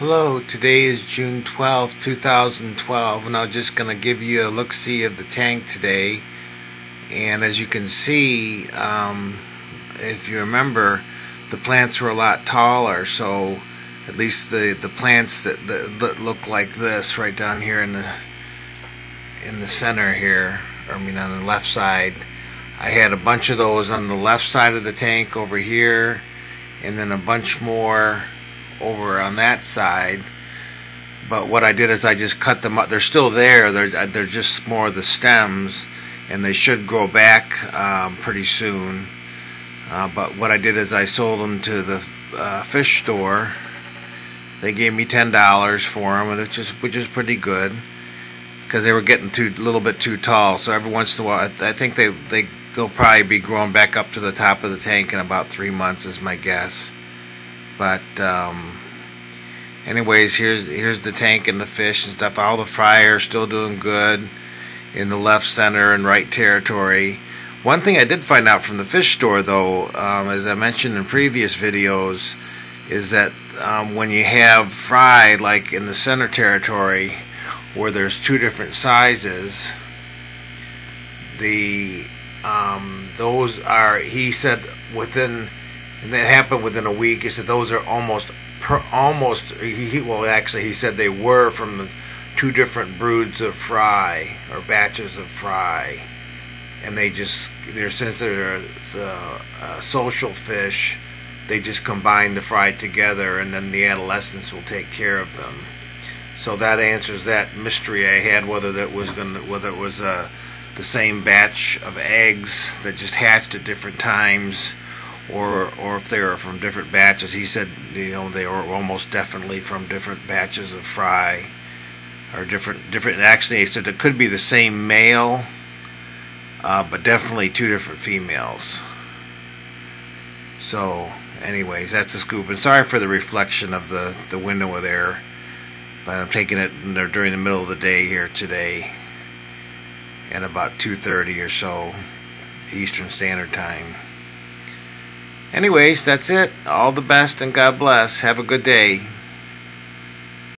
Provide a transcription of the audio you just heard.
Hello, today is June 12, 2012, and I'm just going to give you a look-see of the tank today. And as you can see, if you remember, the plants were a lot taller, so at least the plants that look like this right down here in the center here, I mean on the left side. I had a bunch of those on the left side of the tank over here, and then a bunch more over on that side. But what I did is I just cut them up. They're still there, they're just more of the stems, and they should grow back pretty soon. But what I did is I sold them to the fish store. They gave me $10 for them, which is pretty good, because they were getting a little bit too tall. So every once in a while, I think they'll probably be growing back up to the top of the tank in about 3 months is my guess. But anyways, here's the tank and the fish and stuff. All the fry are still doing good in the left, center, and right territory. One thing I did find out from the fish store, though, as I mentioned in previous videos, is that when you have fry like in the center territory, where there's two different sizes, those are, he said, within. And that happened within a week. He said those are almost. He said they were from the two different broods of fry or batches of fry, and since they're a social fish, they just combine the fry together, and then the adolescents will take care of them. So that answers that mystery I had, whether it was the same batch of eggs that just hatched at different times. Or if they were from different batches. He said, you know, they were almost definitely from different batches of fry, or different. And actually, he said it could be the same male, but definitely two different females. So, anyways, that's the scoop. And sorry for the reflection of the window there, but I'm taking it during the middle of the day here today, at about 2:30 or so, Eastern Standard Time. Anyways, that's it. All the best and God bless. Have a good day.